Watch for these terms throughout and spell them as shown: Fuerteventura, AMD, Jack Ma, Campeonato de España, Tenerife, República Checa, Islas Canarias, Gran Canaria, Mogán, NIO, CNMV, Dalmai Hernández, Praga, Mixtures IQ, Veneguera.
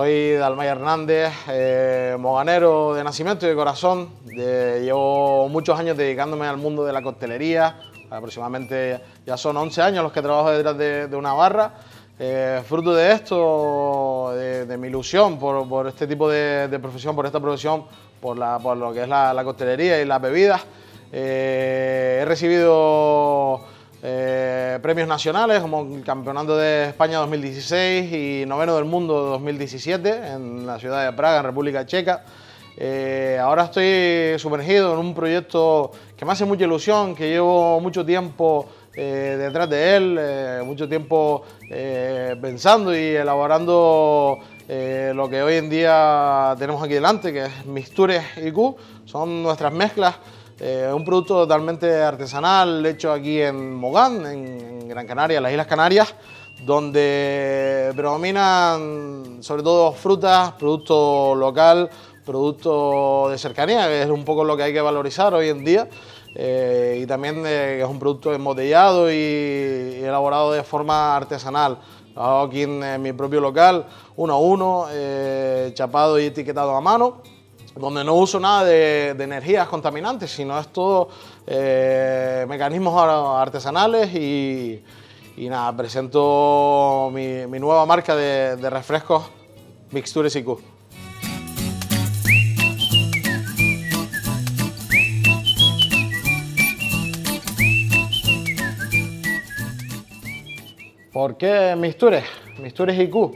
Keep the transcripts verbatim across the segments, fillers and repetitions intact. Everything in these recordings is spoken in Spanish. Soy Dalmai Hernández, eh, moganero de nacimiento y de corazón. De, llevo muchos años dedicándome al mundo de la coctelería. Aproximadamente ya son once años los que trabajo detrás de, de una barra. Eh, fruto de esto, de, de mi ilusión por, por este tipo de, de profesión, por esta profesión, por, la, por lo que es la, la coctelería y las bebidas, eh, he recibido eh, premios nacionales como el Campeonato de España dos mil dieciséis y Noveno del Mundo dos mil diecisiete en la ciudad de Praga, en República Checa. Eh, ahora estoy sumergido en un proyecto que me hace mucha ilusión, que llevo mucho tiempo eh, detrás de él, eh, mucho tiempo eh, pensando y elaborando eh, lo que hoy en día tenemos aquí delante, que es Mixtures I Q, son nuestras mezclas, eh, un producto totalmente artesanal hecho aquí en Mogán, en, en Gran Canaria, en las Islas Canarias, donde predominan sobre todo frutas, producto local, producto de cercanía, que es un poco lo que hay que valorizar hoy en día, eh, y también de, es un producto embotellado y, y elaborado de forma artesanal. Lo hago aquí en, en mi propio local, uno a uno, eh, chapado y etiquetado a mano, donde no uso nada de, de energías contaminantes, sino es todo eh, mecanismos artesanales y, y nada, presento mi, mi nueva marca de, de refrescos Mixtures I Q. ¿Por qué Mixtures? Mixtures I Q.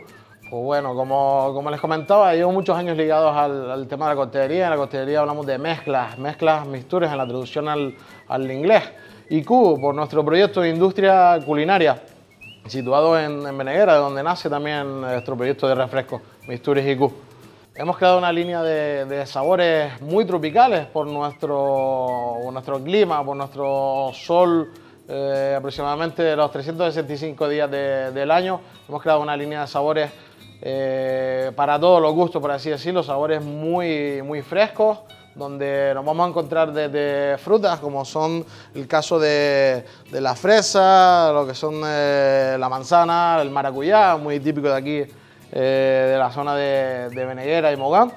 Pues bueno, como, como les comentaba, llevo muchos años ligados al, al tema de la coctelería. En la coctelería hablamos de mezclas, mezclas, mixtures en la traducción al, al inglés. I Q, por nuestro proyecto de industria culinaria, situado en, en Veneguera, donde nace también nuestro proyecto de refresco, Mixtures I Q. Hemos creado una línea de, de sabores muy tropicales por nuestro, por nuestro clima, por nuestro sol. Eh, aproximadamente los trescientos sesenta y cinco días de, del año hemos creado una línea de sabores eh, para todos los gustos, por así decirlo, sabores muy, muy frescos, donde nos vamos a encontrar desde frutas como son el caso de, de la fresa, lo que son eh, la manzana, el maracuyá, muy típico de aquí, eh, de la zona de, de Veneguera y Mogán,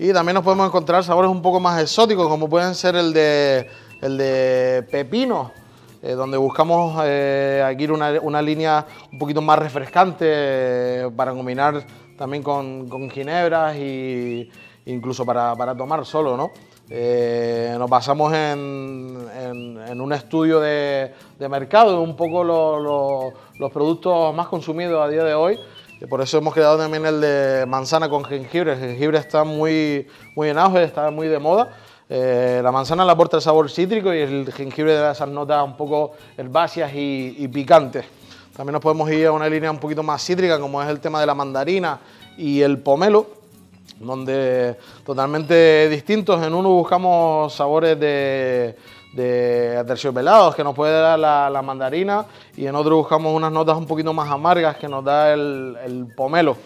y también nos podemos encontrar sabores un poco más exóticos como pueden ser el de, el de pepino, Eh, donde buscamos eh, aquí una, una línea un poquito más refrescante eh, para combinar también con, con ginebras e incluso para, para tomar solo, ¿no? Eh, nos basamos en, en, en un estudio de, de mercado, un poco lo, lo, los productos más consumidos a día de hoy. Por eso hemos creado también el de manzana con jengibre. El jengibre está muy, muy en auge, está muy de moda. Eh, la manzana le aporta el sabor cítrico y el jengibre da esas notas un poco herbáceas y, y picantes. También nos podemos ir a una línea un poquito más cítrica, como es el tema de la mandarina y el pomelo, donde totalmente distintos. En uno buscamos sabores de, de aterciopelados que nos puede dar la, la mandarina, y en otro buscamos unas notas un poquito más amargas que nos da el, el pomelo.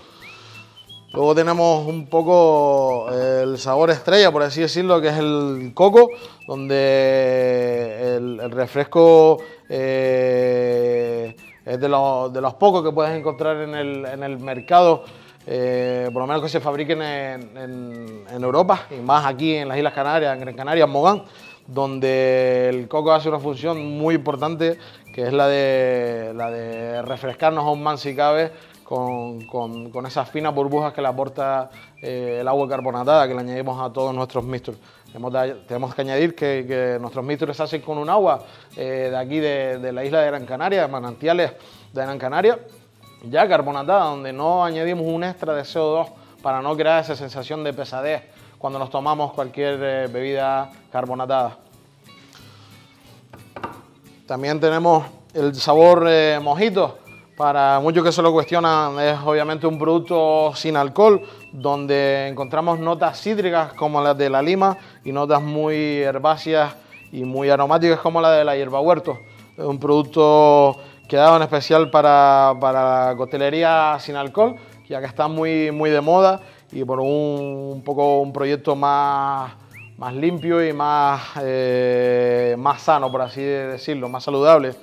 Luego tenemos un poco el sabor estrella, por así decirlo, que es el coco, donde el, el refresco eh, es de, lo, de los pocos que puedes encontrar en el, en el mercado, eh, por lo menos que se fabriquen en, en, en Europa, y más aquí en las Islas Canarias, en Gran Canaria, en Mogán, donde el coco hace una función muy importante, que es la de, la de refrescarnos aún más si cabe, Con, con, con esas finas burbujas que le aporta eh, el agua carbonatada que le añadimos a todos nuestros mixtures. Tenemos, tenemos que añadir que, que nuestros mixtures se hacen con un agua eh, de aquí de, de la isla de Gran Canaria, de manantiales de Gran Canaria, ya carbonatada, donde no añadimos un extra de C O dos para no crear esa sensación de pesadez cuando nos tomamos cualquier eh, bebida carbonatada. También tenemos el sabor eh, mojito. Para muchos que se lo cuestionan, es obviamente un producto sin alcohol, donde encontramos notas cítricas como las de la lima y notas muy herbáceas y muy aromáticas como la de la hierbahuerto. Es un producto creado en especial para, para coctelería sin alcohol, ya que está muy, muy de moda, y por un, un poco un proyecto más, más limpio y más, eh, más sano, por así decirlo, más saludable.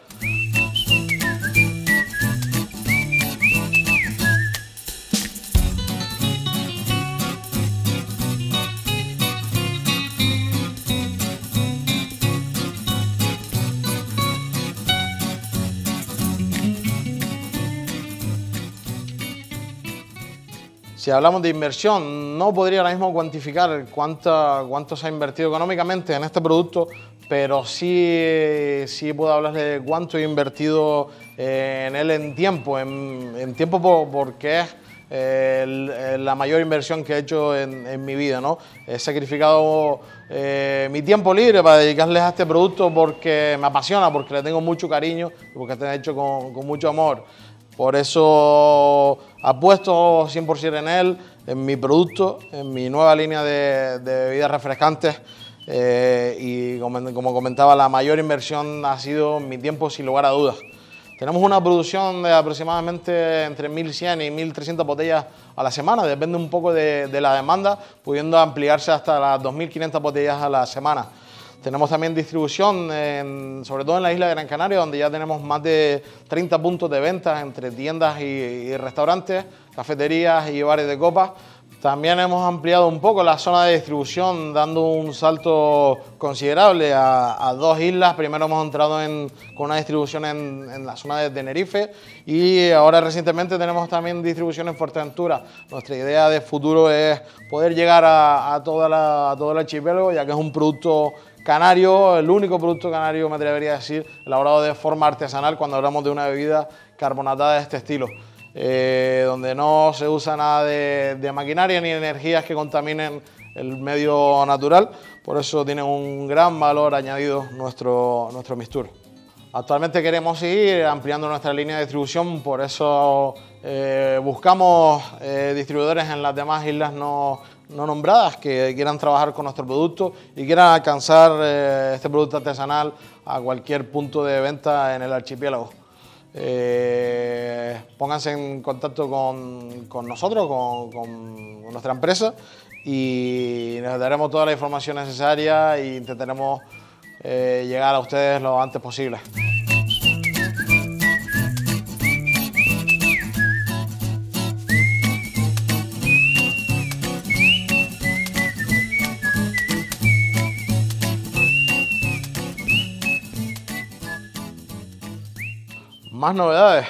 Si hablamos de inversión, no podría ahora mismo cuantificar cuánta, cuánto se ha invertido económicamente en este producto, pero sí, sí puedo hablarle de cuánto he invertido en él en tiempo, en, en tiempo por, porque es eh, la mayor inversión que he hecho en, en mi vida, ¿no? He sacrificado eh, mi tiempo libre para dedicarles a este producto porque me apasiona, porque le tengo mucho cariño y porque está hecho con, con mucho amor. Por eso apuesto cien por ciento en él, en mi producto, en mi nueva línea de, de bebidas refrescantes. Eh, y como, como comentaba, la mayor inversión ha sido mi tiempo, sin lugar a dudas. Tenemos una producción de aproximadamente entre mil cien y mil trescientas botellas a la semana, depende un poco de, de la demanda, pudiendo ampliarse hasta las dos mil quinientas botellas a la semana. Tenemos también distribución, en, sobre todo en la isla de Gran Canaria, donde ya tenemos más de treinta puntos de venta entre tiendas y, y restaurantes, cafeterías y bares de copas. También hemos ampliado un poco la zona de distribución, dando un salto considerable a, a dos islas. Primero hemos entrado en, con una distribución en, en la zona de Tenerife y ahora recientemente tenemos también distribución en Fuerteventura. Nuestra idea de futuro es poder llegar a, a, toda la, a todo el archipiélago, ya que es un producto canario, el único producto canario, me atrevería a decir, elaborado de forma artesanal cuando hablamos de una bebida carbonatada de este estilo, eh, donde no se usa nada de, de maquinaria ni energías que contaminen el medio natural. Por eso tiene un gran valor añadido nuestro, nuestro mixture. Actualmente queremos seguir ampliando nuestra línea de distribución, por eso eh, buscamos eh, distribuidores en las demás islas no, no nombradas que quieran trabajar con nuestro producto y quieran alcanzar eh, este producto artesanal a cualquier punto de venta en el archipiélago. Eh, pónganse en contacto con, con nosotros, con, con nuestra empresa, y les daremos toda la información necesaria e intentaremos Eh, llegar a ustedes lo antes posible. Más novedades.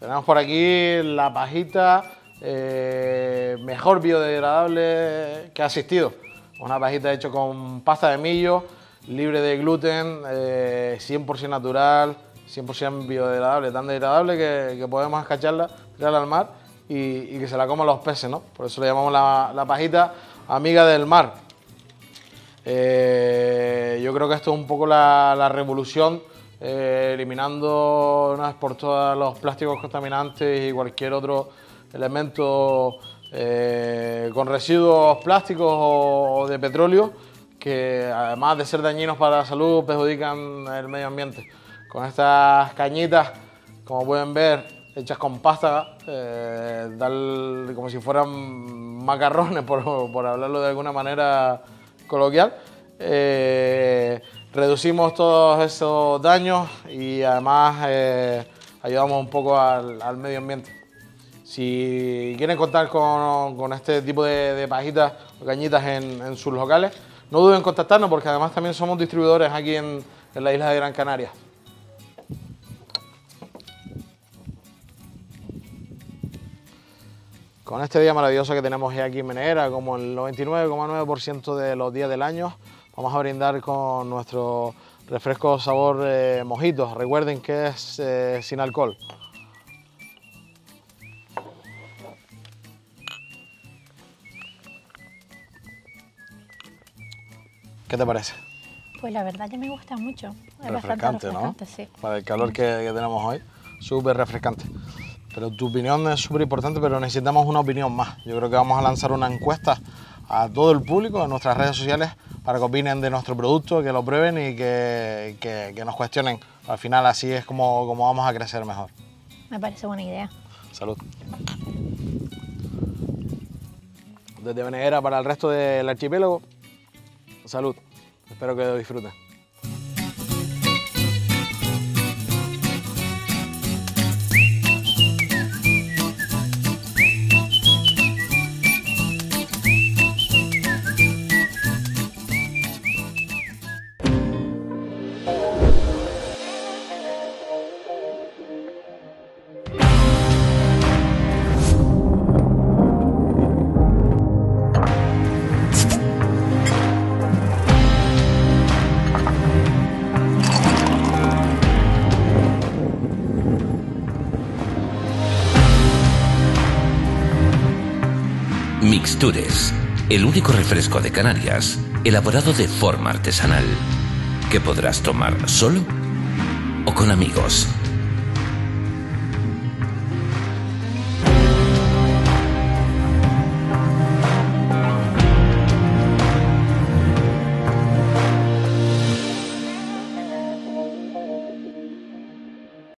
Tenemos por aquí la pajita eh, mejor biodegradable que ha existido. Una pajita hecha con pasta de millo, libre de gluten, eh, cien por ciento natural, cien por ciento biodegradable, tan degradable que, que podemos escacharla, tirarla al mar y, y que se la coman los peces, ¿no? Por eso le llamamos la, la pajita amiga del mar. Eh, yo creo que esto es un poco la, la revolución, eh, eliminando una vez por todas los plásticos contaminantes y cualquier otro elemento eh, con residuos plásticos o, o de petróleo, que además de ser dañinos para la salud, perjudican el medio ambiente. Con estas cañitas, como pueden ver, hechas con pasta, eh, tal, como si fueran macarrones, por, por hablarlo de alguna manera coloquial, eh, reducimos todos esos daños y además eh, ayudamos un poco al, al medio ambiente. Si quieren contar con, con este tipo de, de pajitas o cañitas en, en sus locales, no duden en contactarnos, porque además también somos distribuidores aquí en, en la isla de Gran Canaria. Con este día maravilloso que tenemos aquí en Veneguera, como el noventa y nueve coma nueve por ciento de los días del año, vamos a brindar con nuestro refresco sabor eh, mojitos. Recuerden que es eh, sin alcohol. ¿Qué te parece? Pues la verdad que me gusta mucho. Es refrescante, bastante refrescante, ¿no? Sí. Para el calor que, que tenemos hoy, súper refrescante. Pero tu opinión es súper importante, pero necesitamos una opinión más. Yo creo que vamos a lanzar una encuesta a todo el público en nuestras redes sociales para que opinen de nuestro producto, que lo prueben y que, que, que nos cuestionen. Al final así es como, como vamos a crecer mejor. Me parece buena idea. Salud. Desde Veneguera para el resto del archipiélago, salud. Espero que lo disfruten. Mixtures, el único refresco de Canarias elaborado de forma artesanal que podrás tomar solo o con amigos.